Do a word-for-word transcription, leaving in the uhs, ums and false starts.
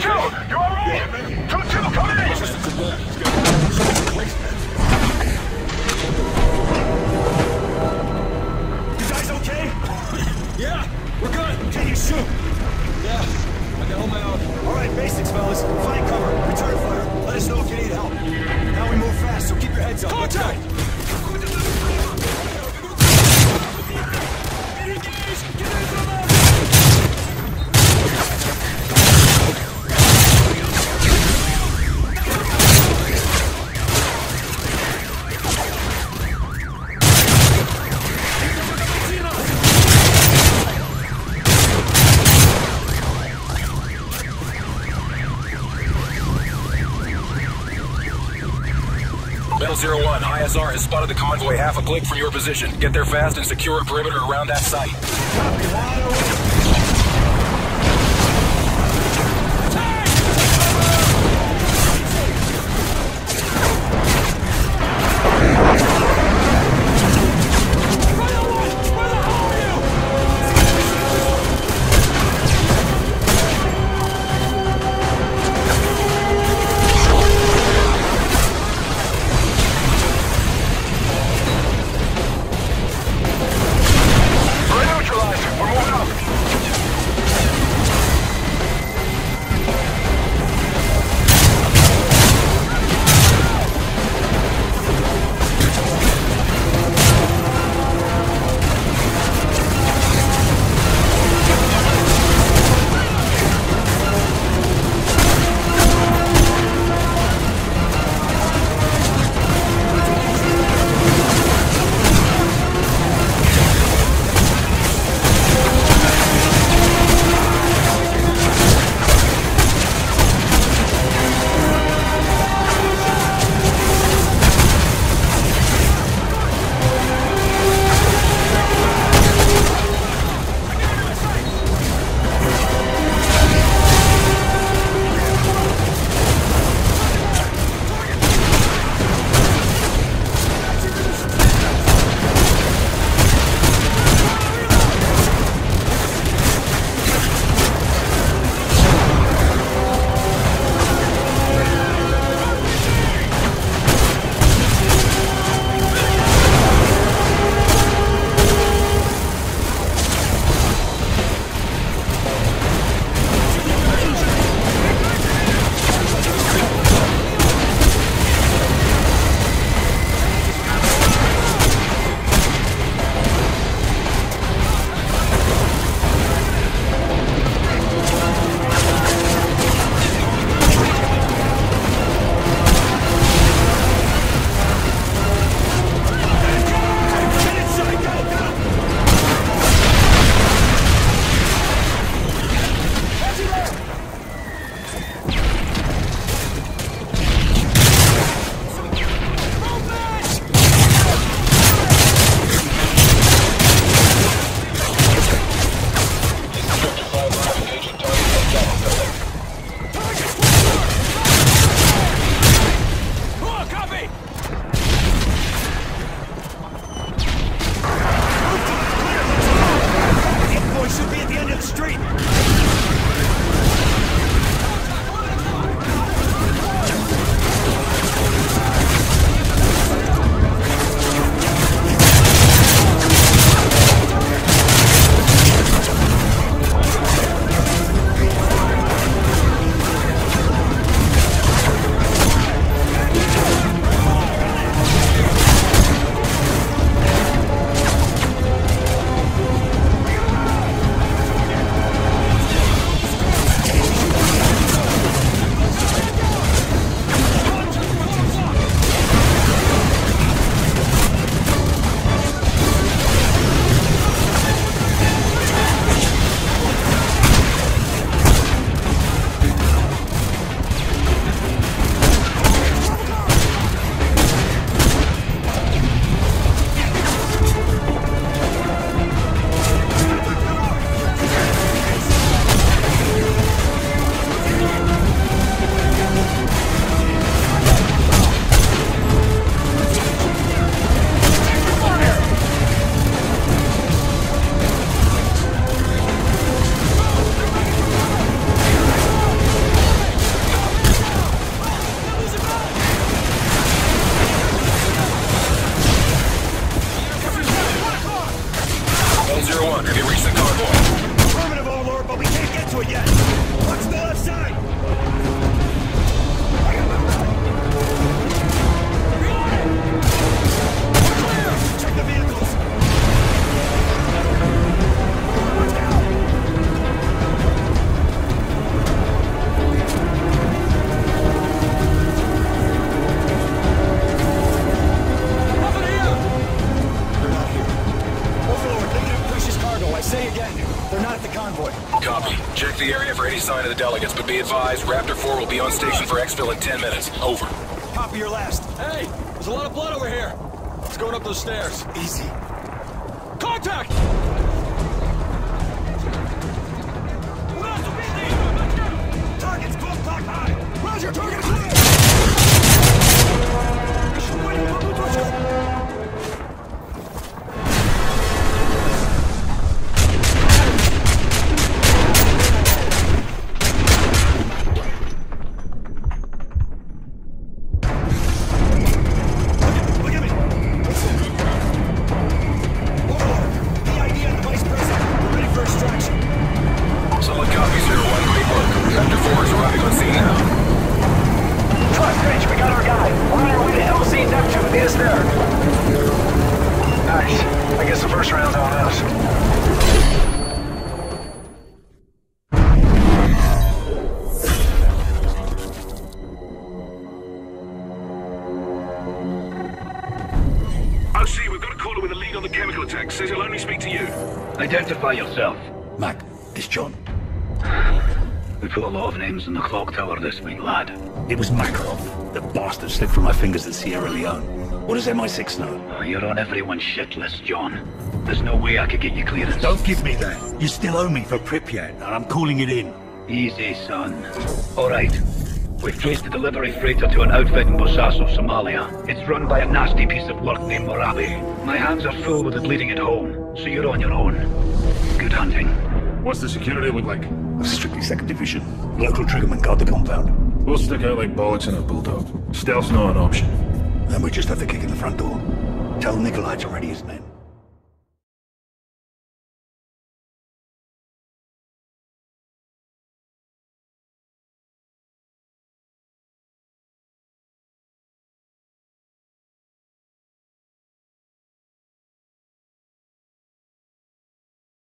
two two! You are right! two two, coming in! You guys okay? Yeah, we're good! Can you shoot? Yeah, I got all my own. Alright, basics, fellas. Find cover. Return fire. Let us know if you need help. Now we move fast, so keep your heads up. Contact! zero one, I S R has spotted the convoy half a click from your position. Get there fast and secure a perimeter around that site. We're moving up! delegates, but be advised, Raptor four will be on station for exfil in ten minutes. Over. Copy your last. Hey, there's a lot of blood over here. It's going up those stairs. Easy. Contact! Target's close, black high. Roger, target clear! Identify yourself. Mac, it's John. We put a lot of names in the clock tower this week, lad. It was Makarov. The bastard slipped from my fingers at Sierra Leone. What does M I six know? Oh, you're on everyone's shit list, John. There's no way I could get you clearance. Don't give me that. You still owe me for Pripyat, and I'm calling it in. Easy, son. All right. We've traced the delivery freighter to an outfit in Bosaso, Somalia. It's run by a nasty piece of work named Morabi. My hands are full with the bleeding at home, so you're on your own. Good hunting. What's the security look like? Strictly second division. Local triggermen guard the compound. We'll stick out like bullets in a bulldog. Stealth's not an option. Then we just have to kick in the front door. Tell Nikolai to ready his men.